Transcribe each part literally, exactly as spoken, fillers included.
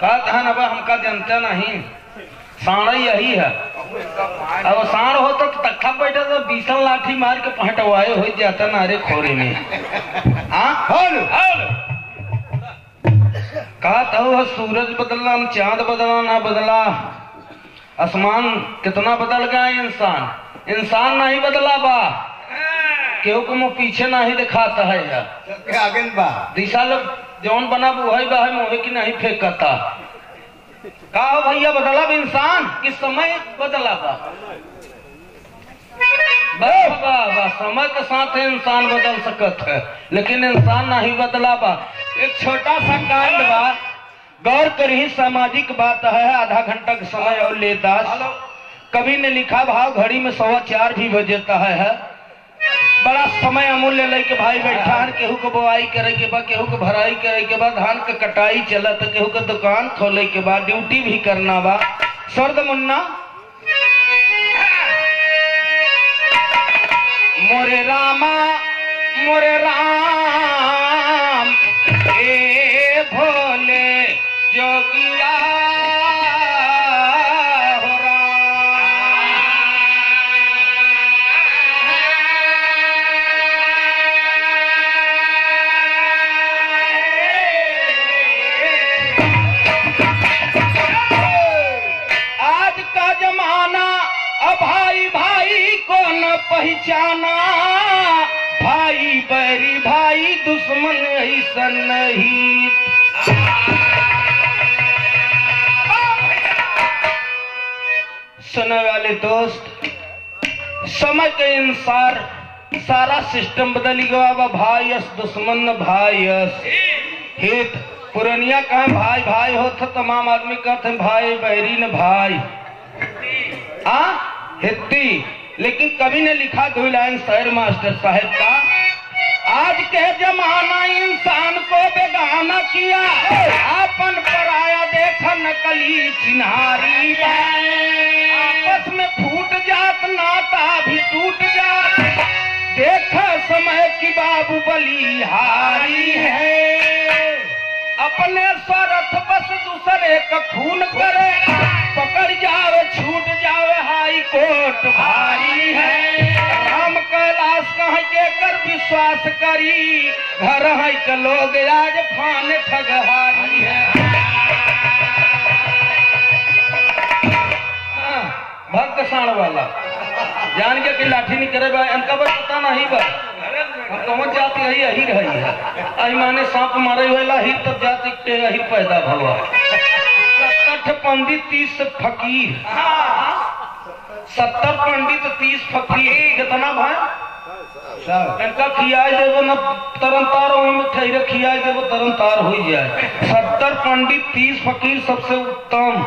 का कहन अब हमका जनता नहीं साड़ा यही है। अब साड़ हो तो तख्ता बैठा तो बीसन लाठी मार के पहटवाए हो जाता नारे खोरे में। हाँ होल होल कहा तो सूरज बदलना चांद बदला ना बदला, आसमान कितना बदल गया इंसान इंसान नहीं बदला बा, केहू को मुँह पीछे नहीं दिखाता है यार दिशा लोग जौन बना बुआ बाहे मुहे की नहीं फेंकता। कहा भैया बदला भी इंसान कि समय बदला बा, समय के साथ इंसान बदल सकत है लेकिन इंसान नहीं बदला बा। एक छोटा सा कांड बा, गौर करी सामाजिक बात है, आधा घंटा का समय और लेता। कवि ने लिखा भाव घड़ी में सवा चार भी बजता है, है बड़ा समय अमूल्य लेके भाई बैठा केहू को बोआई करे के बाद, केहू को भराई करे के बाद, धान के कटाई चला तो केहू के दुकान खोले के बाद, ड्यूटी भी करना बा। सर्द मुन्ना मोरे रामा मोरे राम ए भोले जोगिया पहचाना, भाई बैरी भाई दुश्मन ऐसा नहीं। सुनने वाले दोस्त, समय के अनुसार सारा सिस्टम बदल गया, भाईस दुश्मन भाईस हित। पुरानिया कहा भाई भाई हो था, तमाम आदमी कहते भाई बैरी न भाई आ हित्ती। लेकिन कवि ने लिखा दो लाइन शायर मास्टर साहब का, आज के जमाना इंसान को बेगाना किया, आपन पराया देखा नकली चिन्हारी। आपस में फूट जात नाता भी टूट जात, देखा समय की बाबू बलिहारी है। अपने स्वार्थ बस दूसरे का खून करे, पकड़ जावे छूट जावे हाई कोर्ट भारी है। राम कैलाश कहाँ के कर विश्वास करी, घर है के लोग आज फान ठगहारी है। भक्त साण वाला जान के कि लाठी नहीं करे इनका बस पता नहीं बा कौन जाति है यही रही है। अहि माने सांप मारे वाला ही तब जाति के यही पैदा भवा। सत्तर पंडित तीस फकीर, सत्तर पंडित तीस फकीर कितना भाई इनका खियाए देव न तरंतार हो में ठहरे, खियाए देव तरंतार हो जाए। सत्तर पंडित तीस फकीर सबसे उत्तम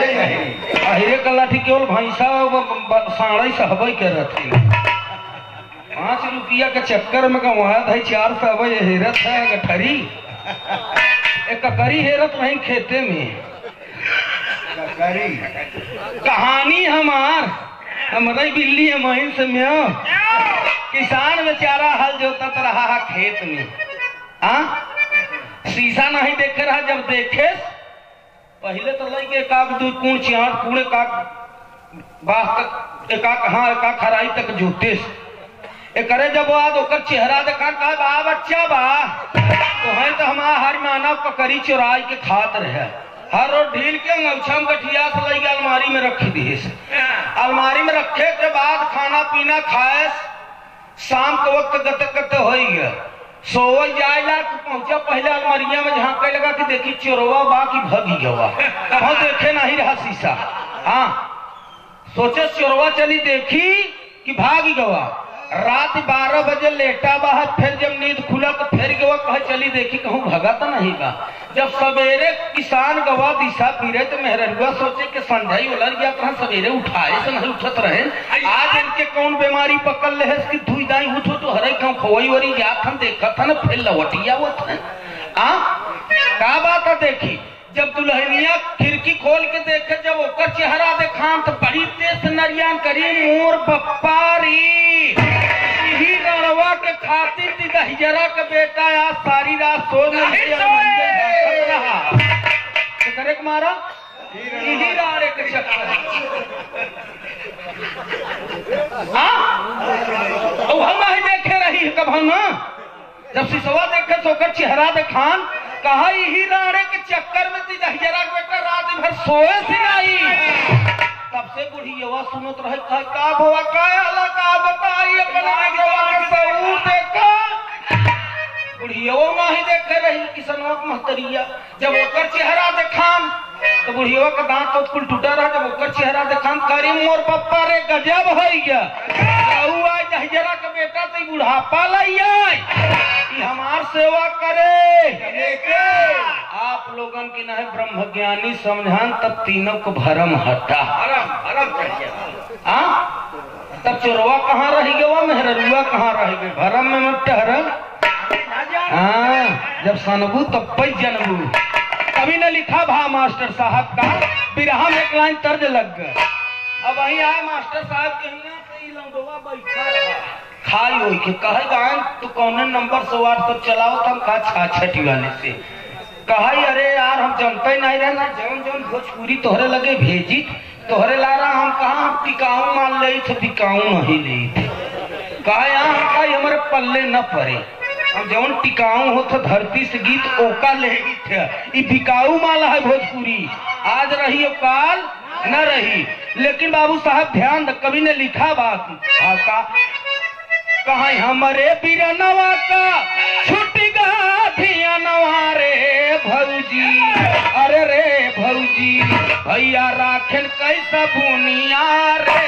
अहिरे कलाठी केवल भैंसा साड़ा सहबे के रहती। पाँच रुपया के चक्कर में गंवात है, चार सौ अब हेरत है गठरी एकरी हेरत वही खेते में। कहानी हमार हमारे बिल्ली है महीन से म्यो, किसान बेचारा हल जोता रहा है खेत में, आ शीशा नहीं देख रहा। जब देखे पहले तो लगे काक दू कूड़ चाट कूड़े काक बाह एकाक हाँ एकाक खराई तक जोते करे। जब आज ओकर चेहरा देखा का बा बच्चा बा तो है तो हमारा हर मानव पकड़ी चुराई के खात रहे। हर रोज ढील के अंगछम गठिया से लगे अलमारी में रखी दी, अलमारी में रखे के बाद खाना पीना खाए। शाम के वक्त गत गत हो गया, सोवल जाए ला तो पहुंचा पहले अलमारिया में झाँके लगा कि देखी चोरवा बा की भगी गवा, कहो देखे नहीं रहा शीशा। हाँ सोचे चोरवा चली देखी कि भागी गवा। रात बारह बजे लेटा बाहर, फिर जब नींद खुला तो फिर गवा कह चली देखी कहूँ भगा तो नहीं बा। जब सवेरे किसान गवा दिशा पीरे तो मेहरुआ सोचे कि संझाई उलर गया, कहा सवेरे उठाए से नहीं उठत रहे, आज इनके कौन बीमारी पकड़ ले कि धुई दाई उठो तो हर एक खोई वरी जात हम देखा था ना फिर लवटिया वो था आ का बात है। देखी जब दुल्हनिया खिड़की खोल के देखे, जब ओकर चेहरा देखा तो बड़ी तेज नरियान करी मोर बप्पारी के खातिर दहजरा के बेटा आज सारी रात सो नहीं रहा। मारा हीरा एक चक्कर नहीं देखे रही कभंगा जब सिसवा देखे सोकर चेहरा देखान कहा हीरा एक चक्कर में दी जरा बेटा रात भर सोए से आई तब से बूढ़ी युवा सुनत रहे का भवा का अला का बताई अपना जरूर देखा बुढ़ियों माही देखे रही किसनवा महतरिया जब ओकर चेहरा देखान तो बुढ़ियों का दांत तो कुल टूटा रहा जब ओकर चेहरा देखान करीम मोर पप्पा रे गजब होई गया रहुआ जहजरा के बेटा ते बुढ़ापा लइया ई हमार सेवा करे लेके आप लोगन के नहीं ब्रह्म ज्ञानी समझान तब तीनों को भरम हटा भरम भरम चाहिए हां तब चोरवा कहां रह गया मेहरुआ कहां रह गए भरम में मत ठहरम हाँ जब सनबू तब पै जनबू कभी न लिखा भा मास्टर साहब का बिरहा में एक लाइन तर्ज लग गए अब वही आए मास्टर साहब के कहे तू कौन नंबर से व्हाट्सएप चलाओ तो हम कहा छाछठी वाले से कहा अरे यार हम जनते नहीं रहना जौन जौन भोजपुरी तोहरे लगे भेजी तोहरे ला रहा हम कहा टिकाऊ मान ले थे टिकाऊ नहीं ले थे कहा यहाँ कहा हमारे पल्ले न पड़े हम जौन टिकाऊ हो तो धरती से गीत ओका ले टिकाऊ माला है भोजपुरी आज रही और काल न रही लेकिन बाबू साहब ध्यान कवि ने लिखा बात का कहा हमारे बिरहनवा का छुट गया धिया नवा रे भौजी अरे रे भौजी भैया राखन कैसा बुनिया रे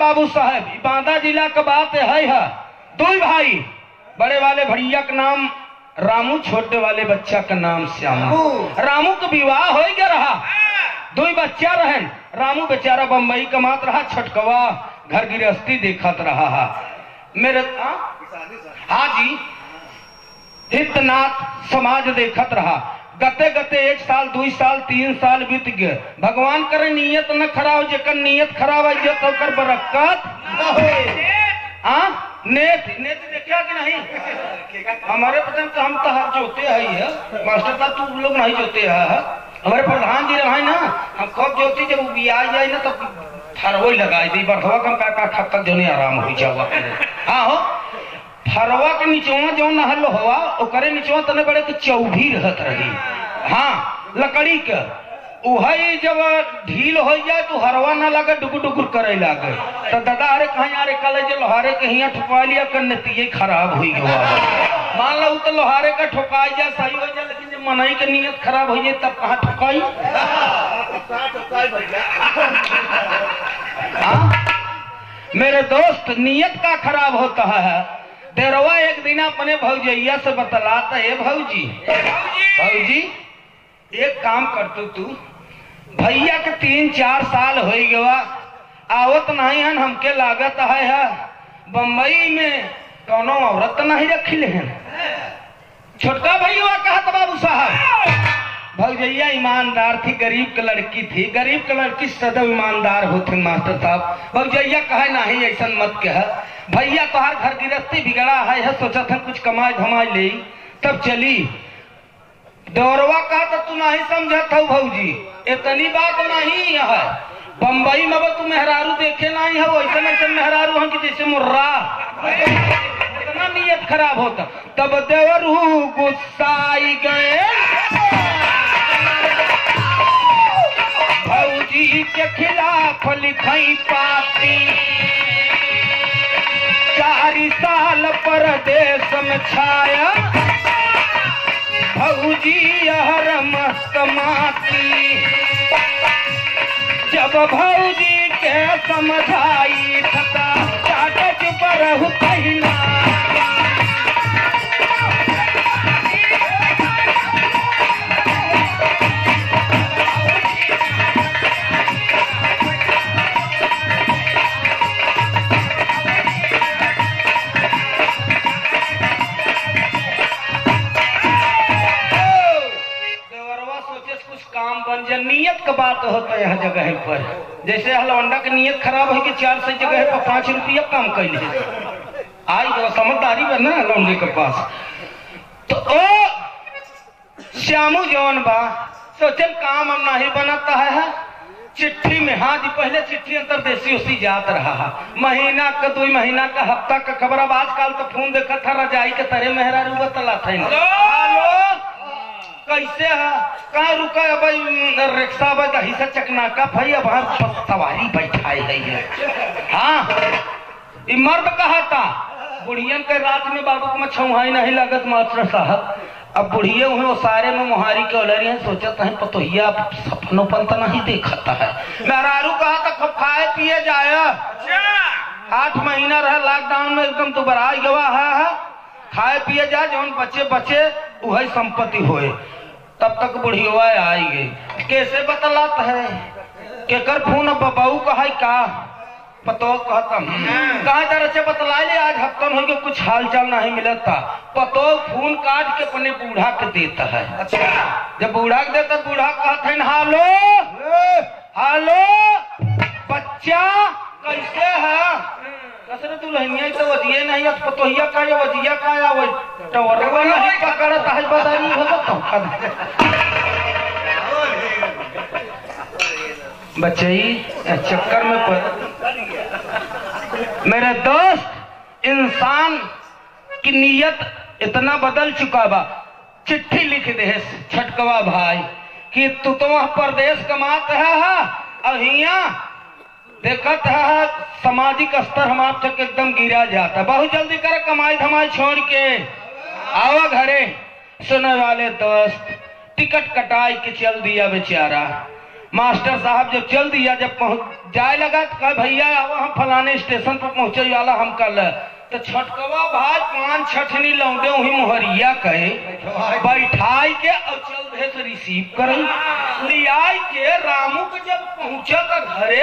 बाबू साहब बांदा जिला का बात है हा। दो भाई बड़े वाले भड़िया का नाम रामू छोटे वाले बच्चा का नाम श्यामू रामू का विवाह हो गया रहा दो बच्चा रहन रामू बेचारा बम्बई कमात रहा छटकवा घर गृहस्थी देखत रहा हा। मेरे हाँ जी इतनाथ समाज देखत रहा गते गते एक साल दो साल तीन साल बीत गए भगवान करे नियत न खराब जेकर नियत खराब है तो कर बरकत ना हो हां नेत नेत देखिया कि नहीं हमारे प्रथम तो हम तह जोते है मास्टर साहब तुम लोग नहीं जोते है हमारे प्रधान जी रहे ना हम कब जोती जब बियाह जाए ना तो फरवई लगाई दी बरथवा कम का का खत तक जोनी आराम हो जावा हां हो फरवा के नीचवा जो नहल होवा ओकरे नीचवा तने बड़े के चौभी रहत रही हां लकड़ी के ओही जब ढील हो जाए तो हरवा ना लगे डुगु डुगु करे लागे तो दादा अरे कहां यार कल जे लोहारे के हिया ठुका लिया कन्नतिये खराब होई गवा मान लो तो लोहारे का ठुकाई जा सही हो जा लेकिन जे मनई के नियत खराब हो जाए तब कहां ठुकाई साथ ठुकाई भैया हां मेरे दोस्त नियत का खराब होता है देरवा एक दिन अपने भौजैया से बतलाता है भौजी भौजी एक काम करतू तू भैया के तीन चार साल हो गया आवत नहीं हन हमके लागत है हा। बम्बई में कोनो औरत नहीं रखी लेन छोटका भैया कहत बाबू साहब भौजैया ईमानदार थी गरीब की लड़की थी गरीब की लड़की सदैव ईमानदार होती मास्टर साहब भौजैया कहे नहीं ऐसा मत कह भैया तोहार घर गृहस्थी बिगड़ा है, है सोचा था कुछ कमाई धमाई ले तब चली डोरवा का तो तू नहीं समझा था भौजी इतनी बात नहीं है बम्बई में तू मेहरारू देखे नहीं है वैसे वैसे मेहरारू हम जैसे मुर्रा इतना नियत खराब होता तब देवरू गुस्साई गए भौजी के खिलाफ लिखाई पाती चारी साल परदेश में छाया भौजी हर मस्त माती जब भौजी के समझाई था कागज पर कहना सोचे कुछ काम बन जाए, नियत का बात होता है। यहाँ जगह पर जैसे हलवंडा की नियत खराब है कि चार सौ जगह पर पांच रुपया कम कर लीजिए, आई तो समझदारी बन ना हलवंडे के पास। तो ओ श्यामू जौन बा सोचे काम हम नहीं बनाता है, चिट्ठी में हाँ जी पहले चिट्ठी अंतर देसी उसी जात रहा है, महीना का दो महीना का हफ्ता का खबर। अब आजकल तो फोन देखा था रजाई के तरह मेहरा रुआ तला था, कैसे है कहा रुका भाई रिक्शा भाई हिस्सा चकना का भाई अब हम सवारी बैठाई गई है। हाँ मर्द कहा था बुढ़ियन के रात में बाबू में छुहाई नहीं लागत मास्टर साहब। अब बुढ़िया उन्हें सारे में मुहारी के ओलरी हैं, सोचता है पतोहिया सपनोपन तो नहीं देखता है। मेहरारू कहा था खूब खाए पिए जाए, आठ महीना रहा लॉकडाउन में एकदम दोबारा गवा है, खाए पिए जाए जौन बचे बचे वही संपत्ति होए। तब तक बुढ़िया आई गई, कैसे बतलात है केकर फोन बबाऊ कहा का पतो कहता कहा तरह से बतला ले, आज हफ्तन हो गया कुछ हालचाल नहीं मिलता। पतो फोन काट के अपने बूढ़ा के देता है। अच्छा जब बूढ़ा के देता बूढ़ा कहता है हालो हालो बच्चा कैसे है, कसरे दुल्हनिया तो वजिए नहीं पतोहिया का या वजिया का या वो टवरवा नहीं पकड़ता है, बताइए बताओ बच्चई चक्कर में पड़। मेरे दोस्त इंसान की नियत इतना बदल चुका बा, चिट्ठी लिख दे छटकवा भाई कि तू तो वहाँ परदेश कमात है और हिया देखत है सामाजिक स्तर हम आप तक एकदम गिरा जाता। बहुत जल्दी कर कमाई धमाई छोड़ के आवा घरे। सुनने वाले दोस्त टिकट कटाई के चल दिया बेचारा, मास्टर साहब जब चल दिया जब पहुंच जाए लगा कहा भैया आवा हम फलाने स्टेशन पर पहुंचे वाला हम कल, तो छटकवा भाई पांच छठनी लौटे वही मोहरिया कहे बैठाई के और चल दे से रिसीव कर लियाई के। रामू के जब पहुंचा था घरे,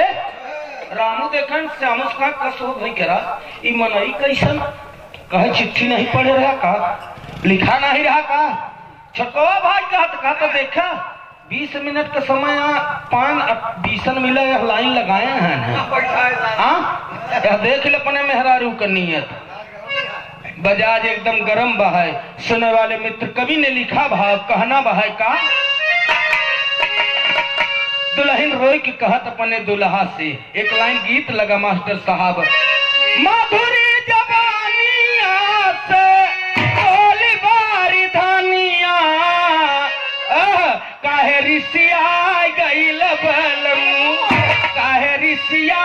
रामू देखन श्यामू का कसो भाई करा ई मनई कैसन, कहे चिट्ठी नहीं पढ़े रहा का लिखा नहीं रहा का। छटकवा भाई कहा तो देखा बीस मिनट का समय पान बीसन मिला यह लाइन लगाए हैं यह देख ले अपने मेहरारू का नियत। बजाज एकदम गरम बहाय। सुनने वाले मित्र कवि ने लिखा भाव कहना बहाय का दुल्हन रोई की कहत अपने दुल्हा से। एक लाइन गीत लगा मास्टर साहब माधुरी जवानिया से बोली बारी धानिया काहे रिसिया गइल बलमू काहे रिसिया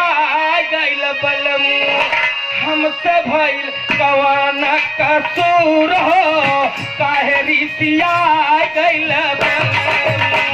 गइल बलमू हमसे भइल कवाना कसूर हो काहे रिसिया गइल बलमू।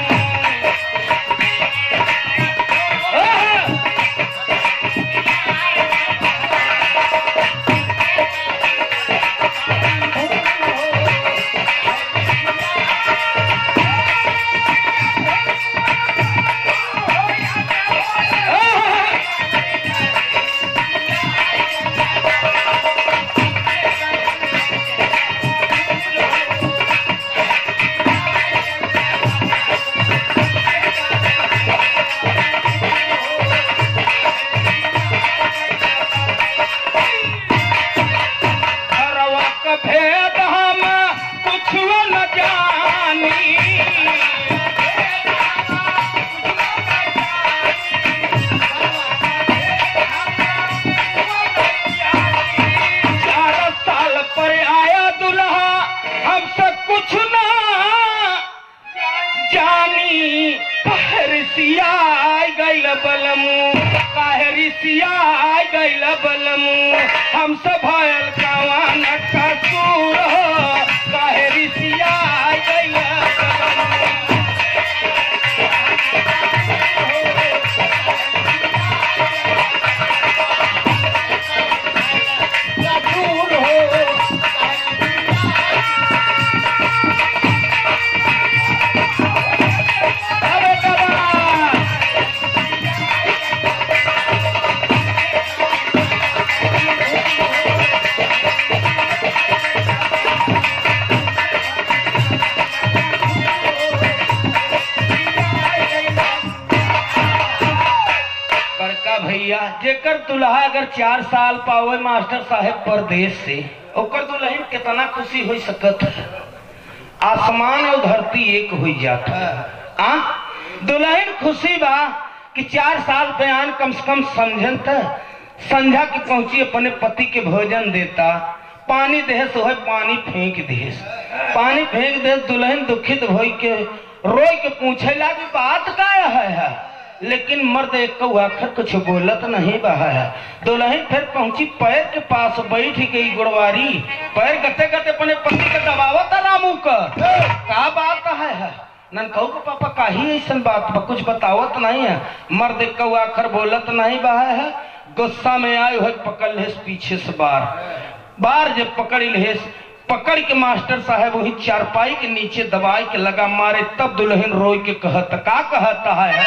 किया जेकर दुल्हा अगर चार साल पावे मास्टर साहब परदेश से ओकर दुल्हन कितना खुशी हो सकत है। आसमान और धरती एक हो जाता है। दुल्हन खुशी बा कि चार साल बयान कम से कम समझन त संझा की पहुंची अपने पति के भोजन देता पानी देह सोहे पानी फेंक दे पानी फेंक दे। दुल्हन दुखित भई के रोई के पूछे लागी बात का है, है। लेकिन मर्द एक आखिर कुछ बोलत नहीं बहा है। दुल्हन फिर पहुंची पैर के पास बैठ गई गुड़वारी पैर गते गते अपने पति के दबावत रामू कर का बात है, है। नन कहू के पापा काही ऐसा बात बा कुछ बतावत नहीं है। मर्द एक आखिर बोलत नहीं बहा है। गुस्सा में आये हो पकड़ ले पीछे से बार बार जब पकड़ ले पकड़ के मास्टर साहब वही चारपाई के नीचे दबाई के लगा मारे तब दुल्हन रोई के कहता का कहता है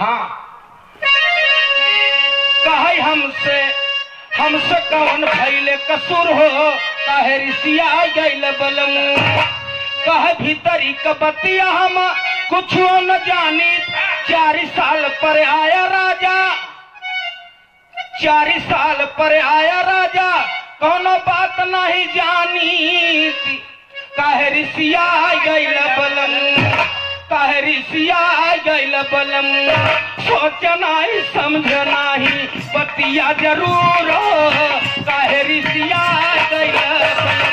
हाँ कहे हमसे हमसे कौन भैले कसूर हो काहे रिसिया गइल बलमू कहे भीतरी कबतिया हम कुछ न जानी। चार साल पर आया राजा चार साल पर आया राजा कोनो बात नहीं जानी काहे रिसिया गइल बलमू काहरिसिया गइल बलम सोचना ही समझना ही बतिया जरूर हो काहरिसिया गइल बलम।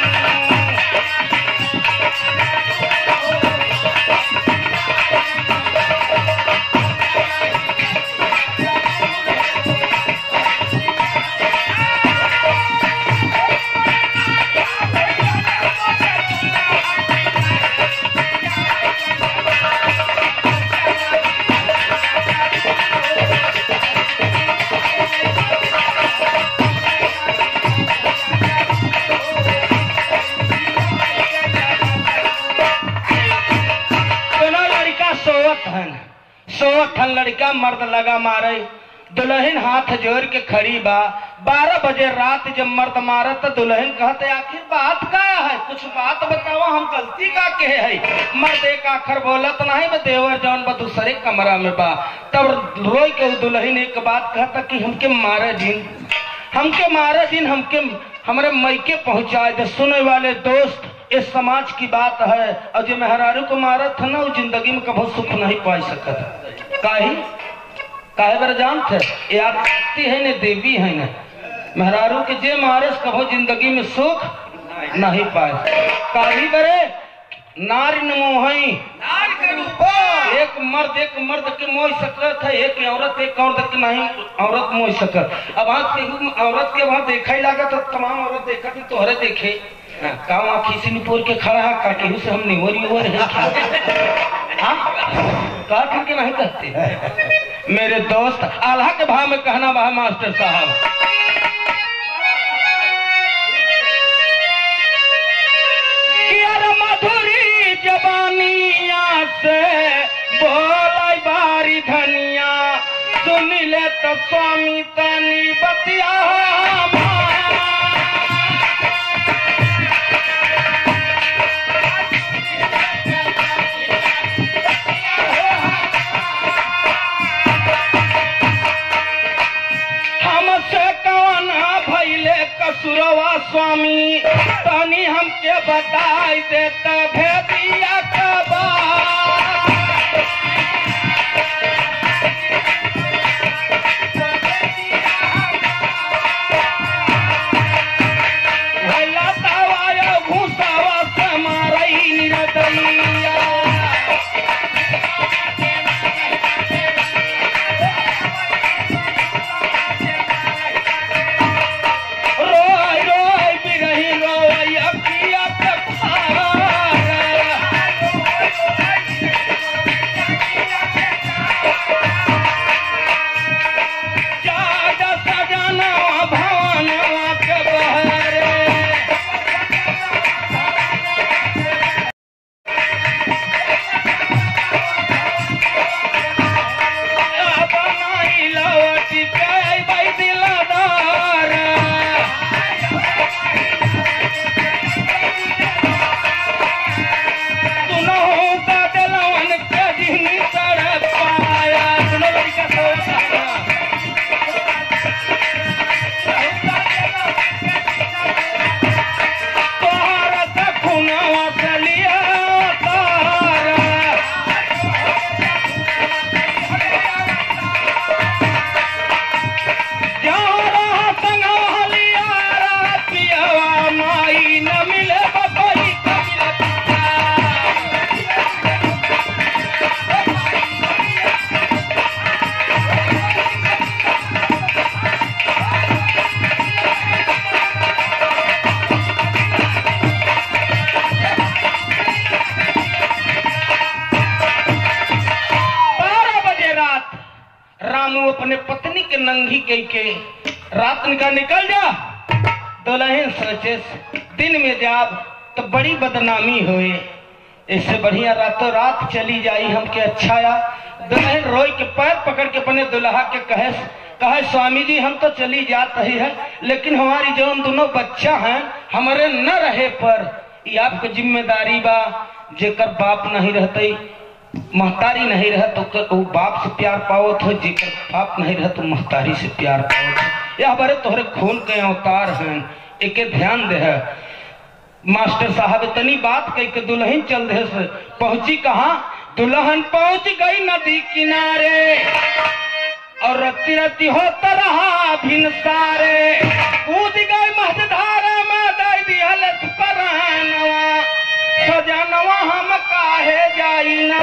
लड़का मर्द लगा मारे दुल्हन हाथ जोड़ के खड़ी बा बारह बजे रात जब मर्द मारा तो दुल्हन कहते आखिर बात का है कुछ बात बताओ हम गलती का के है। मर्द एक आखिर बोलत नहीं मैं देवर जौन बा दूसरे कमरा में बा तब रोई के दुल्हन एक बात कहता कि हमके मारा दिन हमके मारा दिन हमके हमारे मैके पहुंचाए दे। सुने वाले दोस्त इस समाज की बात है और जो मेहरारू को मारा था ना वो जिंदगी में कभी सुख नहीं पा सकता। काहे काहे बर जान थे ये आती है न देवी है न मेहरारू के जे मारस कभी जिंदगी में सुख नहीं पाए। काहे बरे नारी मोही एक मर्द एक मर्द के मोह सकत है एक औरत एक औरत के नहीं औरत मोह सकत। अब आज के औरत के वहाँ देखा ही लगा तो तमाम औरत देखा कि तोहरे देखे काम खीसी निपोर के खड़ा है का से हम निवरी हो रहे हाँ के नहीं कहते मेरे दोस्त आल्हा के भाव में कहना वहा मास्टर साहब मधुरी जवानिया से बोल बारी धनिया सुन ले तो स्वामी तनी बतिया हमसे कौन भैले कसुरवा स्वामी तनी हमके बताई देता भेदिया का बात नंगी के के रात का निकल जा दोलहिन सचेस दिन में जाब तो बड़ी बदनामी हुए। इससे बढ़िया रातों रात चली जाई हमके अच्छा या दुल्हन रोई के पैर पकड़ के अपने दुल्हा के कहे कहे स्वामी जी हम तो चली जात ही है लेकिन हमारी जो दोनों बच्चा हैं हमारे न रहे पर ये आपके जिम्मेदारी बा। जेकर बाप नहीं रहते महतारी नहीं रह तो बाप से प्यार पाओ तो जेकर बाप नहीं रह तो महतारी से प्यार पाओ। यह हमारे तोहरे खून के अवतार हैं एके ध्यान दे है। मास्टर साहब इतनी बात कह के दुल्हन चल रहे से पहुंची कहा दुल्हन पहुंच गई नदी किनारे और रति रति होता रहा भिन सारे कूद गई महजधारा में दाई दिहल परानवा सजनवा हम काहे जाई ना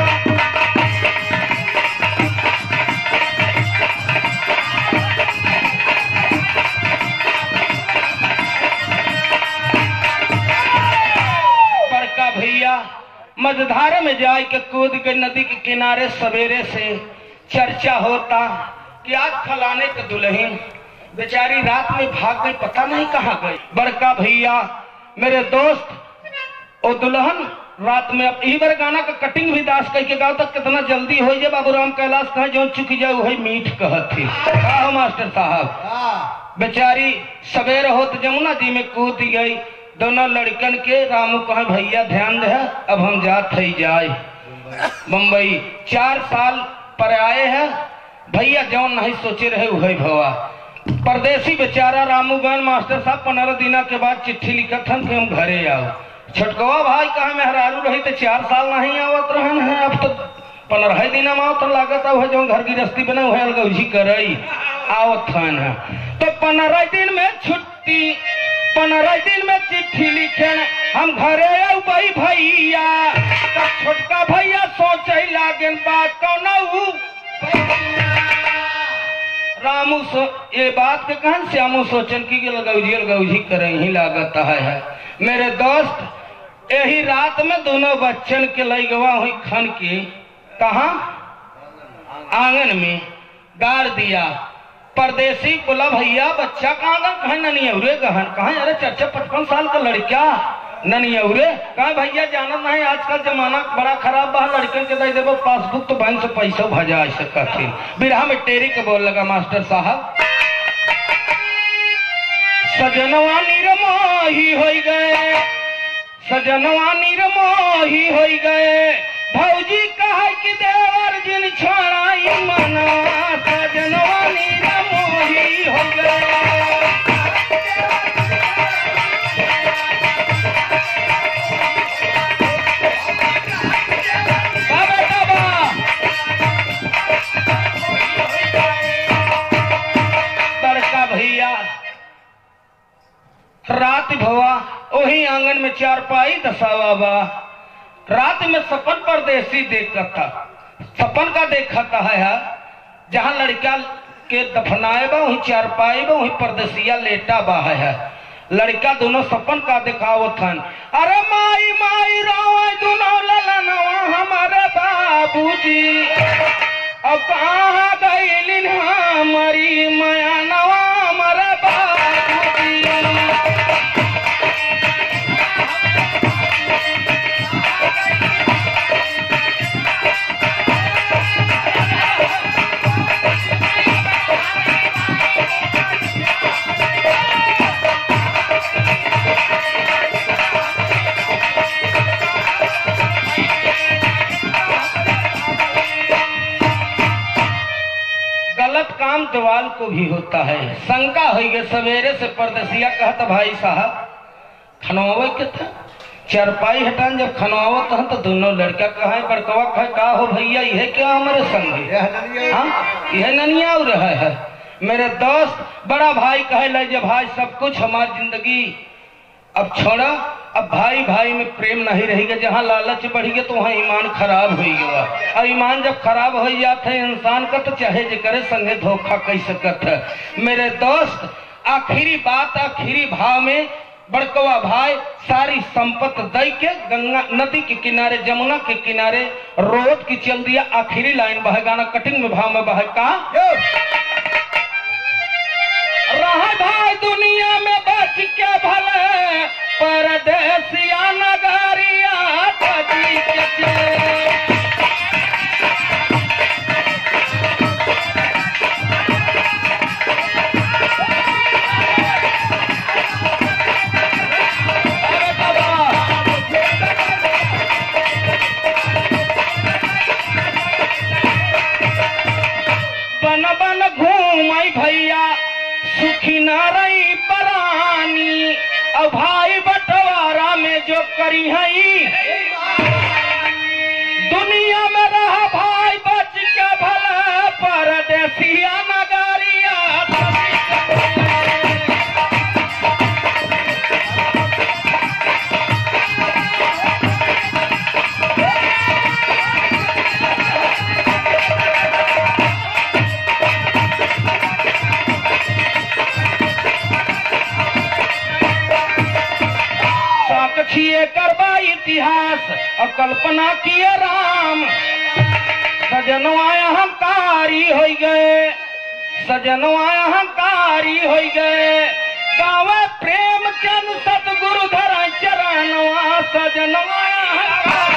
मझधारे में जाए के कूद के नदी के किनारे। सवेरे से चर्चा होता कि आज फलाने के दुल्हन बेचारी रात में भाग गई पता नहीं कहाँ गई। बड़का भैया मेरे दोस्त और दुल्हन रात में अब यही बरगाना का कटिंग भी दास कह के गाँव तक कितना जल्दी हो जाए बाबूराम कैलाश कहे जो चुकी जाए वही मीठ कहती। हाँ मास्टर साहब बेचारी सवेरे होते जमुना जी में कूद गई। दोनों लड़कन के रामू कहा भैया ध्यान दे अब हम जात ही जाए मुंबई चार साल पर आए हैं भैया जौन नहीं सोचे रहे वही भवा। परदेसी बेचारा रामू गन मास्टर साहब पंद्रह दिना के बाद चिट्ठी लिखा था कि हम घरे आओ। छोटकवा भाई कहा मेहरारू रही तो चार साल नहीं आवत रहन है अब तो पंद्रह दिन में आवत लागत अब जो घर गृहस्थी बने वही अलगौजी करई आवत है। तो पंद्रह दिन में छुट्टी पंद्रह दिन में चिट्ठी लिखन हम घरे आई भैया छोटका भैया सोच लागन बात कौना रामू सो ये बात के कहन श्यामू सोचन की लगौजी लगौजी करे ही लागत है। मेरे दोस्त यही रात में दोनों बच्चन के लगवा हुई खन के कहा आंगन में गाड़ दिया। परदेसी बोला भैया बच्चा कहाँ गया कहे ननियौरे गहन कहा अरे चाचा पचपन साल का लड़का ननियौरे कहा भैया जाना नहीं आजकल जमाना बड़ा खराब बा लड़कन के दे देबो पासबुक तो बैंक से पैसा भजा सकता थी। बिरहा में टेरी के बोल लगा मास्टर साहब सजनवा निरमोही हो गए सजनवा निरमोही हो गए भौजी कहे कि देवर जिन छोड़ाई मना सजनवा निरमोही हो गए। बड़का भैया रात भवा वही आंगन में चारपाई दसावा बा। रात में सपन परदेसी देखता सपन का देखता है जहाँ लड़का के दफनाए बा वही चारपाई बा वही परदेसिया लेटा बा है। लड़का दोनों सपन का दिखाओ थन अरे माई माई रोए दोनों ललनवा हमारे बाबूजी अब कहाँ गईलिन हमारी मयानवा हमारे बाबूजी दीवाल को भी होता है। शंका हुई गई सवेरे से परदेसिया कहता भाई साहब खनवावे के था चारपाई हटान जब खनवावा तहन तो दोनों लड़का कहे बड़कवा कहे का हो भैया ये क्या हमारे संग यह ननिया रहा है। मेरे दोस्त बड़ा भाई कहे ले जे भाई सब कुछ हमारी जिंदगी अब छोड़ा अब भाई भाई में प्रेम नहीं रहेगा जहाँ लालच बढ़ गया तो वहाँ ईमान खराब हो गया। और ईमान जब खराब हो जाता है इंसान का तो चाहे जे करे संगे धोखा कह सकत है। मेरे दोस्त आखिरी बात आखिरी भाव में बड़कवा भाई सारी संपत्ति दई के गंगा नदी के किनारे जमुना के किनारे रोड की चल दिया। आखिरी लाइन बह गाना कटिंग में भाव में बह का भाई दुनिया में बच के भले परदेसिया नगरिया के दुनिया में रहा भाई बच के भला परदेसिया नगरिया और कल्पना किए राम सजनवाय अहंकारी हो गए सजनवाय अहंकारी हो गए गावे प्रेम चंद सतगुरु धरा चरणवा सजनवाय।